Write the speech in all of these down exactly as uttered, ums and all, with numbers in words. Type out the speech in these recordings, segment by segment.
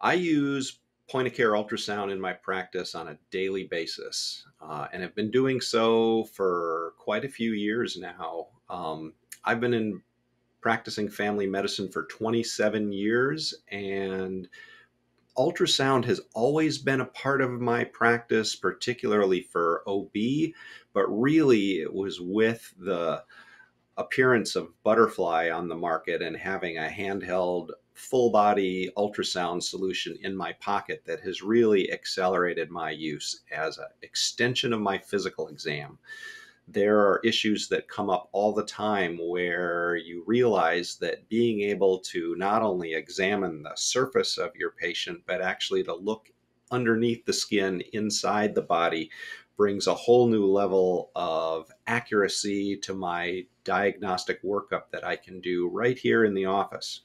I use point of care ultrasound in my practice on a daily basis, uh, and have been doing so for quite a few years now. Um, I've been in practicing family medicine for twenty-seven years, and ultrasound has always been a part of my practice, particularly for O B, but really it was with the appearance of Butterfly on the market and having a handheld full body ultrasound solution in my pocket that has really accelerated my use as an extension of my physical exam. There are issues that come up all the time where you realize that being able to not only examine the surface of your patient, but actually to look underneath the skin inside the body brings a whole new level of accuracy to my diagnostic workup that I can do right here in the office.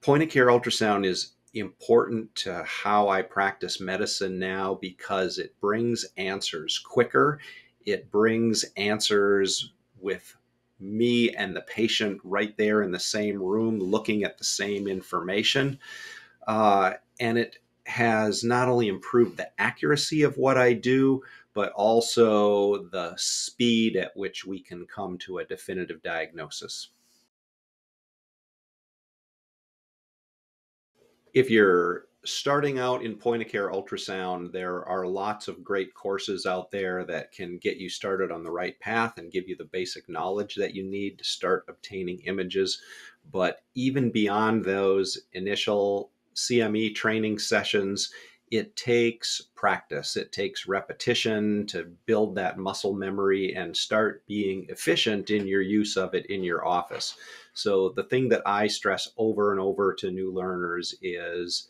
Point of care ultrasound is important to how I practice medicine now because it brings answers quicker. It brings answers with me and the patient right there in the same room looking at the same information. Uh, and it has not only improved the accuracy of what I do, but also the speed at which we can come to a definitive diagnosis. If you're starting out in point-of-care ultrasound, there are lots of great courses out there that can get you started on the right path and give you the basic knowledge that you need to start obtaining images. But even beyond those initial C M E training sessions, it takes practice. It takes repetition to build that muscle memory and start being efficient in your use of it in your office. So the thing that I stress over and over to new learners is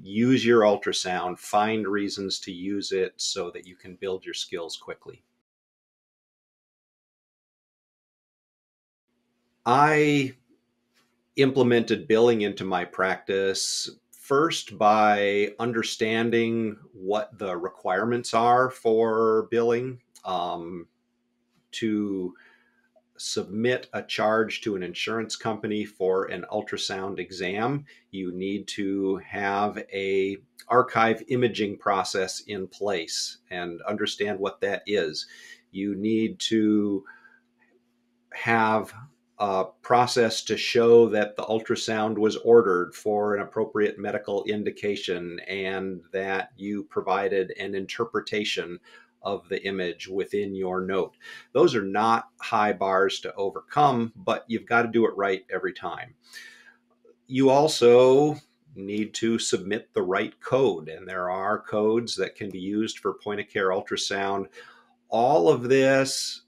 use your ultrasound, find reasons to use it so that you can build your skills quickly. I implemented billing into my practice first by understanding what the requirements are for billing. Um, to submit a charge to an insurance company for an ultrasound exam, you need to have an archive imaging process in place and understand what that is. You need to have Uh, process to show that the ultrasound was ordered for an appropriate medical indication and that you provided an interpretation of the image within your note. Those are not high bars to overcome, but you've got to do it right every time. You also need to submit the right code, and there are codes that can be used for point-of-care ultrasound. All of this,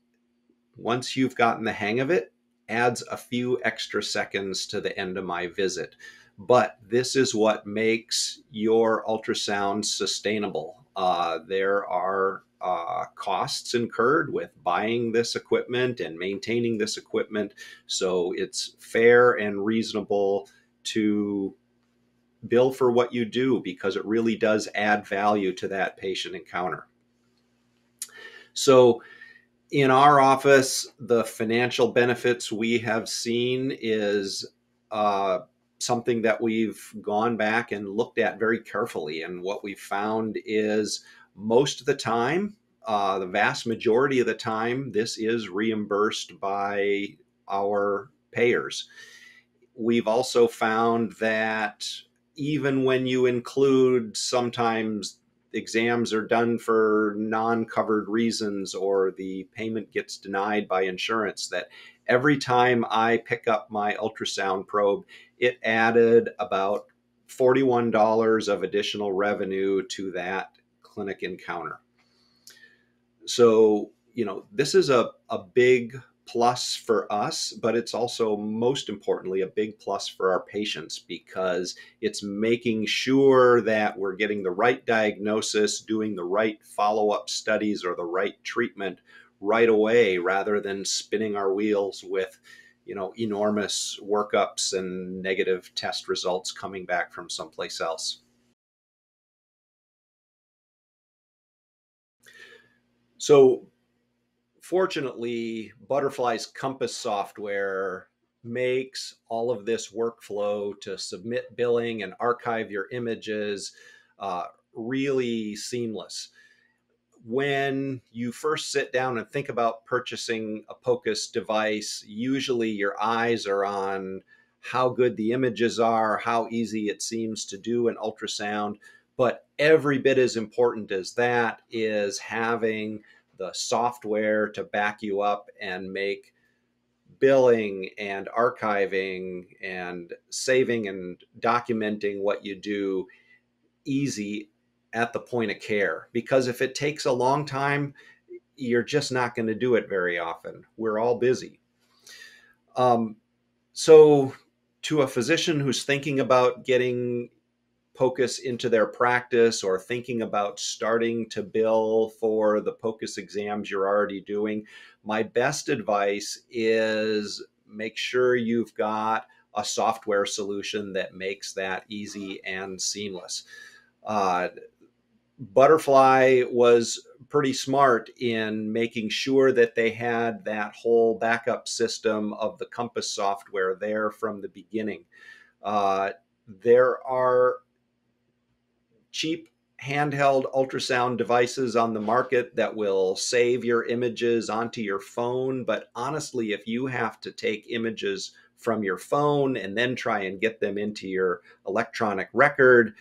once you've gotten the hang of it, adds a few extra seconds to the end of my visit. But this is what makes your ultrasound sustainable. Uh, there are uh, costs incurred with buying this equipment and maintaining this equipment. So it's fair and reasonable to bill for what you do because it really does add value to that patient encounter. So in our office, the financial benefits we have seen is uh, something that we've gone back and looked at very carefully. And what we've found is most of the time, uh, the vast majority of the time, this is reimbursed by our payers. We've also found that even when you include sometimes exams are done for non-covered reasons or the payment gets denied by insurance, that every time I pick up my ultrasound probe, it added about forty-one dollars of additional revenue to that clinic encounter. So, you know, this is a, a big plus for us, but it's also most importantly a big plus for our patients because it's making sure that we're getting the right diagnosis, doing the right follow-up studies or the right treatment right away rather than spinning our wheels with, you know, enormous workups and negative test results coming back from someplace else. So fortunately, Butterfly's Compass software makes all of this workflow to submit billing and archive your images uh, really seamless. When you first sit down and think about purchasing a POCUS device, usually your eyes are on how good the images are, how easy it seems to do an ultrasound. But every bit as important as that is having the software to back you up and make billing and archiving and saving and documenting what you do easy at the point of care. Because if it takes a long time, you're just not going to do it very often. We're all busy. Um, so to a physician who's thinking about getting POCUS into their practice or thinking about starting to bill for the POCUS exams you're already doing, my best advice is make sure you've got a software solution that makes that easy and seamless. Uh, Butterfly was pretty smart in making sure that they had that whole backup system of the Compass software there from the beginning. Uh, there are cheap handheld ultrasound devices on the market that will save your images onto your phone. But honestly, if you have to take images from your phone and then try and get them into your electronic record,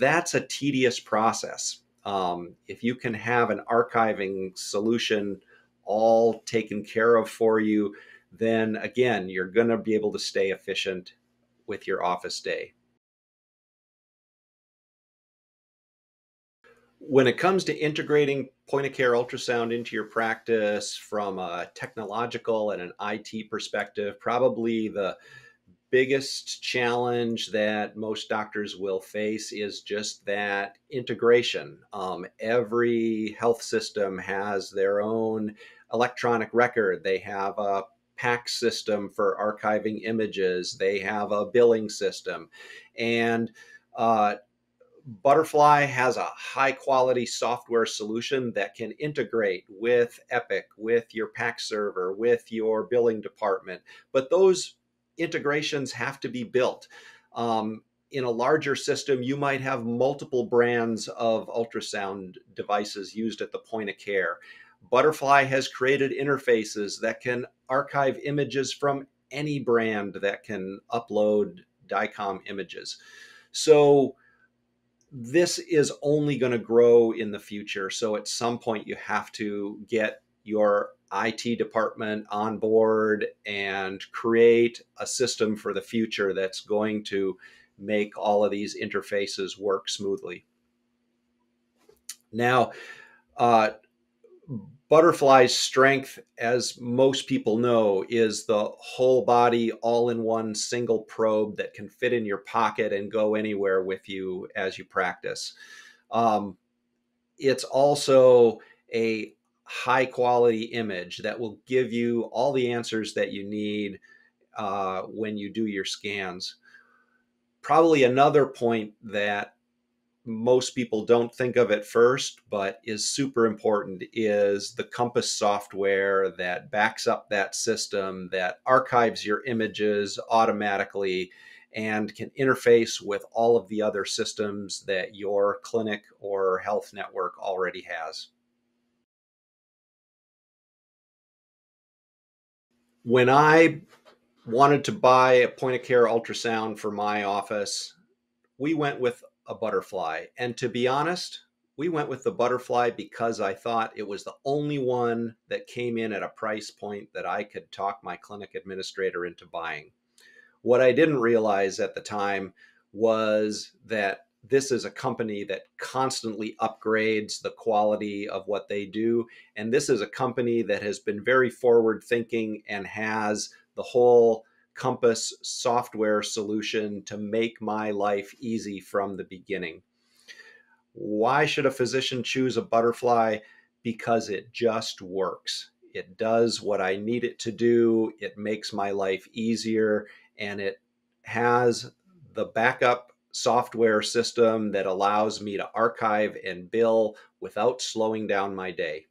that's a tedious process. Um, if you can have an archiving solution all taken care of for you, then again, you're going to be able to stay efficient with your office day. When it comes to integrating point-of-care ultrasound into your practice from a technological and an I T perspective, probably the biggest challenge that most doctors will face is just that integration. Um, every health system has their own electronic record. They have a PACS system for archiving images. They have a billing system. And uh, Butterfly has a high-quality software solution that can integrate with Epic, with your PACS server, with your billing department. But those integrations have to be built. Um, in a larger system, you might have multiple brands of ultrasound devices used at the point of care. Butterfly has created interfaces that can archive images from any brand that can upload DICOM images. So this is only going to grow in the future. So at some point you have to get your I T department on board and create a system for the future that's going to make all of these interfaces work smoothly. Now, uh, Butterfly's strength, as most people know, is the whole body, all-in-one single probe that can fit in your pocket and go anywhere with you as you practice. Um, it's also a high-quality image that will give you all the answers that you need uh, when you do your scans. Probably another point that most people don't think of at first, but is super important, is the Compass software that backs up that system, that archives your images automatically and can interface with all of the other systems that your clinic or health network already has. When I wanted to buy a point-of-care ultrasound for my office, we went with a Butterfly. And to be honest, we went with the Butterfly because I thought it was the only one that came in at a price point that I could talk my clinic administrator into buying. What I didn't realize at the time was that this is a company that constantly upgrades the quality of what they do. And this is a company that has been very forward thinking and has the whole Compass software solution to make my life easy from the beginning. Why should a physician choose a Butterfly? Because it just works. It does what I need it to do. It makes my life easier, and it has the backup software system that allows me to archive and bill without slowing down my day.